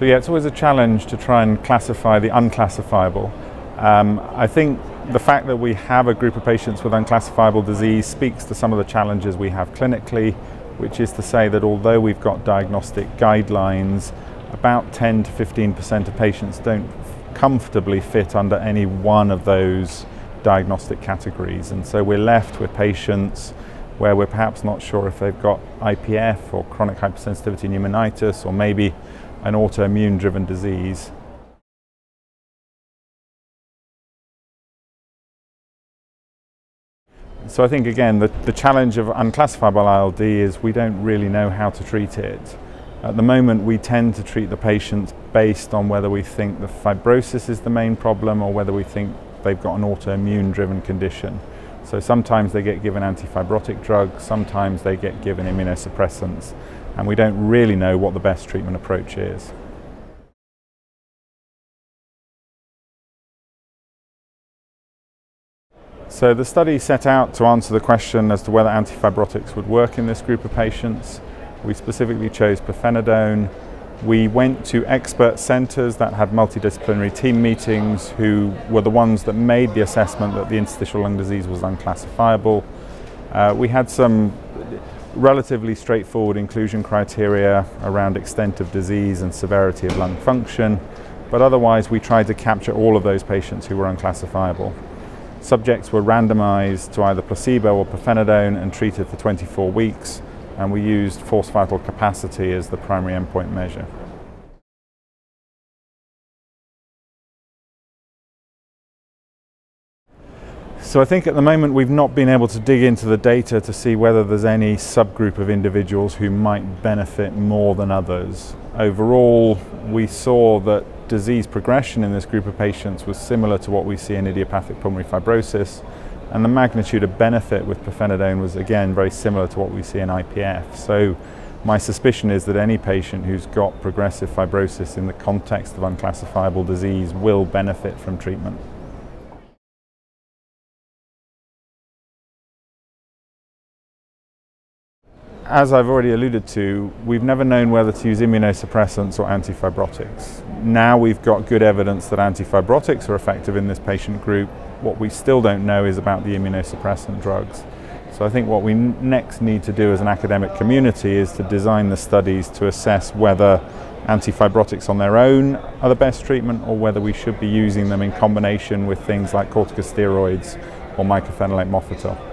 So yeah, it's always a challenge to try and classify the unclassifiable. I think the fact that we have a group of patients with unclassifiable disease speaks to some of the challenges we have clinically, which is to say that although we've got diagnostic guidelines, about 10 to 15% of patients don't comfortably fit under any one of those diagnostic categories. And so we're left with patients where we're perhaps not sure if they've got IPF or chronic hypersensitivity pneumonitis or maybe an autoimmune driven disease. So I think again the challenge of unclassifiable ILD is we don't really know how to treat it. At the moment we tend to treat the patients based on whether we think the fibrosis is the main problem or whether we think they've got an autoimmune driven condition. So sometimes they get given antifibrotic drugs, sometimes they get given immunosuppressants, and we don't really know what the best treatment approach is. So the study set out to answer the question as to whether antifibrotics would work in this group of patients. We specifically chose pirfenidone. We went to expert centres that had multidisciplinary team meetings who were the ones that made the assessment that the interstitial lung disease was unclassifiable. We had some relatively straightforward inclusion criteria around extent of disease and severity of lung function, but otherwise we tried to capture all of those patients who were unclassifiable. Subjects were randomized to either placebo or pirfenidone and treated for 24 weeks, and we used forced vital capacity as the primary endpoint measure. So I think at the moment we've not been able to dig into the data to see whether there's any subgroup of individuals who might benefit more than others. Overall, we saw that disease progression in this group of patients was similar to what we see in idiopathic pulmonary fibrosis, and the magnitude of benefit with pirfenidone was again very similar to what we see in IPF. So my suspicion is that any patient who's got progressive fibrosis in the context of unclassifiable disease will benefit from treatment. As I've already alluded to, we've never known whether to use immunosuppressants or antifibrotics. Now we've got good evidence that antifibrotics are effective in this patient group. What we still don't know is about the immunosuppressant drugs. So I think what we next need to do as an academic community is to design the studies to assess whether antifibrotics on their own are the best treatment or whether we should be using them in combination with things like corticosteroids or mycophenolate mofetil.